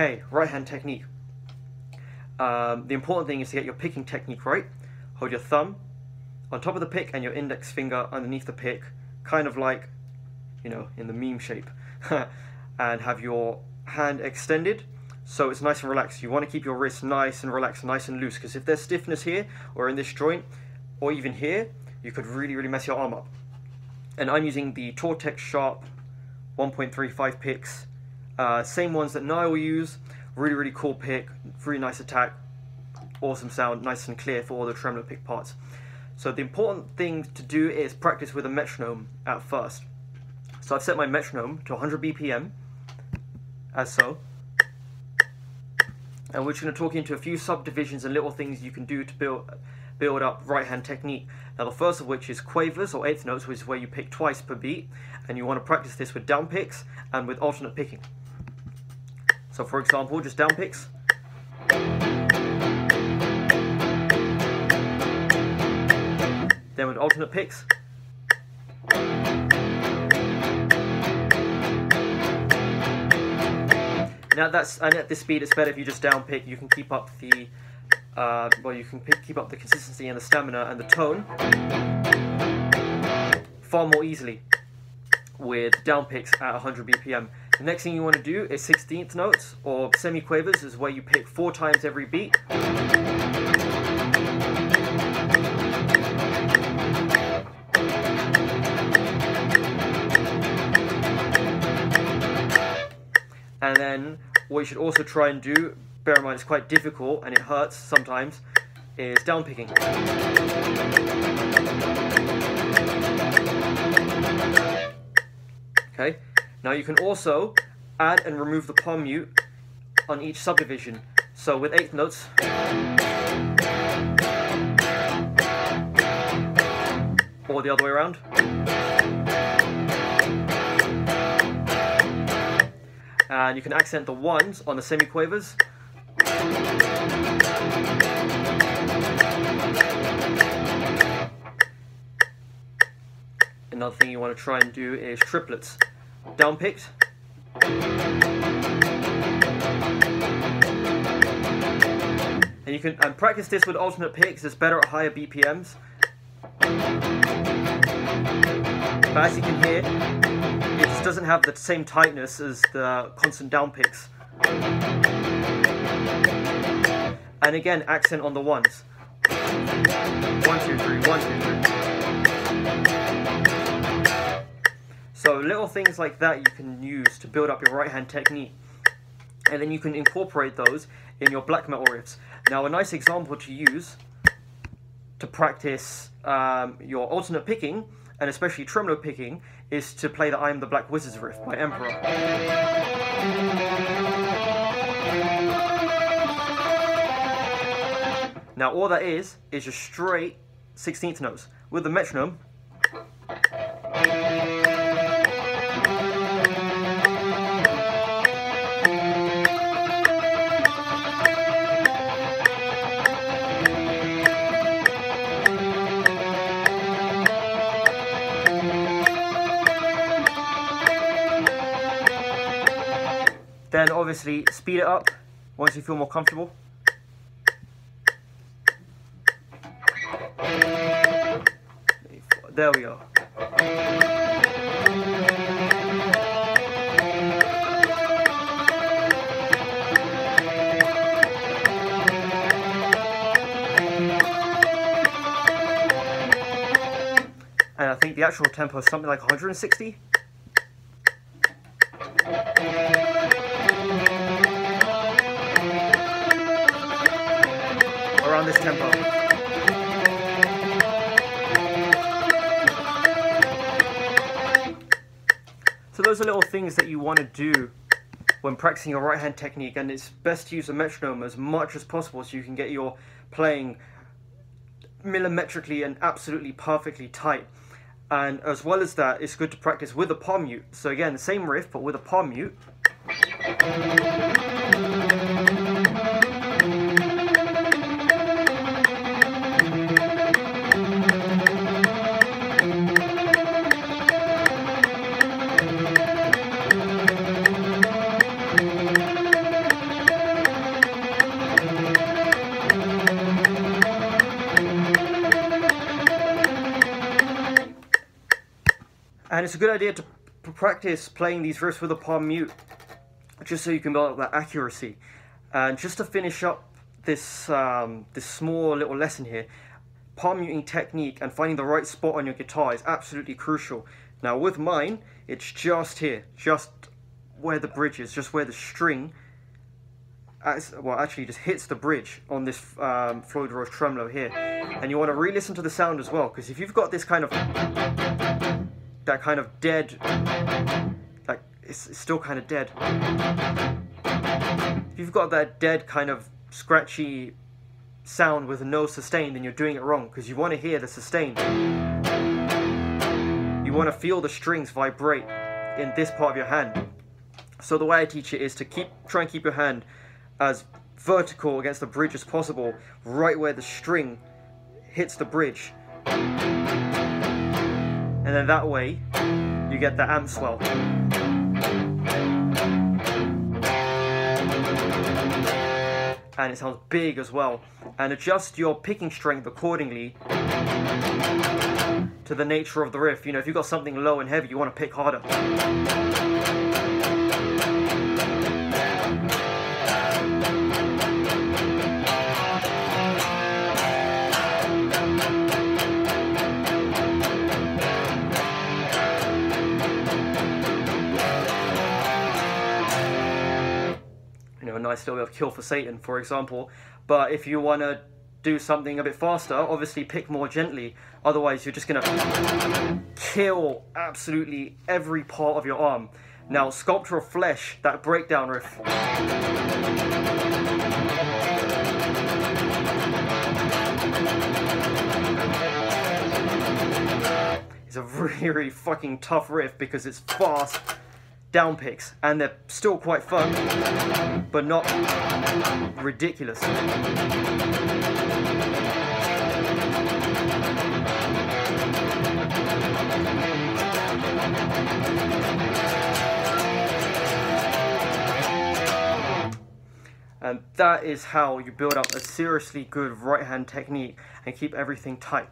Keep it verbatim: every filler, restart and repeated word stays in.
Okay, right-hand technique. Um, the important thing is to get your picking technique right. Hold your thumb on top of the pick and your index finger underneath the pick, kind of like, you know, in the meme shape. And have your hand extended so it's nice and relaxed. You want to keep your wrist nice and relaxed, nice and loose, because if there's stiffness here or in this joint or even here, you could really, really mess your arm up. And I'm using the Tortex Sharp one point three five picks, uh, same ones that Niall will use. Really, really cool pick, really nice attack, awesome sound, nice and clear for all the tremolo pick parts. So the important thing to do is practice with a metronome at first. So I've set my metronome to one hundred B P M, as so. And we're just going to talk into a few subdivisions and little things you can do to build build up right-hand technique. Now the first of which is quavers, or eighth notes, which is where you pick twice per beat, and you want to practice this with down picks and with alternate picking. So for example, just down picks. Then with alternate picks. Now that's, and at this speed it's better if you just down pick. You can keep up the uh, well, you can pick, keep up the consistency and the stamina and the tone far more easily with down picks at one hundred B P M. The next thing you want to do is sixteenth notes, or semi-quavers, is where you pick four times every beat. And then what you should also try and do, bear in mind it's quite difficult and it hurts sometimes, is down picking. Okay. Now you can also add and remove the palm mute on each subdivision. So with eighth notes, or the other way around. And you can accent the ones on the semi-quavers. Another thing you want to try and do is triplets. Down picked, and you can and practice this with alternate picks. It's better at higher B P Ms, but as you can hear, it just doesn't have the same tightness as the constant down picks. And again, accent on the ones. One, two, three, one, two, three. So little things like that you can use to build up your right hand technique, and then you can incorporate those in your black metal riffs. Now a nice example to use to practice um, your alternate picking, and especially tremolo picking, is to play the I Am the Black Wizards riff by Emperor. Now all that is, is just straight sixteenth notes with the metronome. Then obviously speed it up once you feel more comfortable. There we are. And I think the actual tempo is something like one hundred sixty. Around this tempo. So those are little things that you want to do when practicing your right hand technique, and it's best to use a metronome as much as possible so you can get your playing millimetrically and absolutely perfectly tight. And as well as that, it's good to practice with a palm mute. So again, the same riff but with a palm mute. And it's a good idea to practice playing these riffs with a palm mute, just so you can build up that accuracy. And just to finish up this, um, this small little lesson here, palm muting technique and finding the right spot on your guitar is absolutely crucial. Now with mine, it's just here, just where the bridge is, just where the string, as, well actually just hits the bridge on this um, Floyd Rose tremolo here. And you want to re-listen to the sound as well, because if you've got this kind of, that kind of dead, like it's, it's still kind of dead. If you've got that dead kind of scratchy sound with no sustain, then you're doing it wrong, because you want to hear the sustain. You want to feel the strings vibrate in this part of your hand. So the way I teach it is to keep try and keep your hand as vertical against the bridge as possible, right where the string hits the bridge. And then that way, you get the amp swell. And it sounds big as well. And adjust your picking strength accordingly to the nature of the riff. You know, if you've got something low and heavy, you want to pick harder. Nice little bit of Kill for Satan, for example. But if you want to do something a bit faster, obviously pick more gently, otherwise you're just going to kill absolutely every part of your arm. Now, Sculpture of Flesh, that breakdown riff. It's a really, really fucking tough riff because it's fast down picks, and they're still quite fun, but not ridiculous. And that is how you build up a seriously good right hand technique and keep everything tight.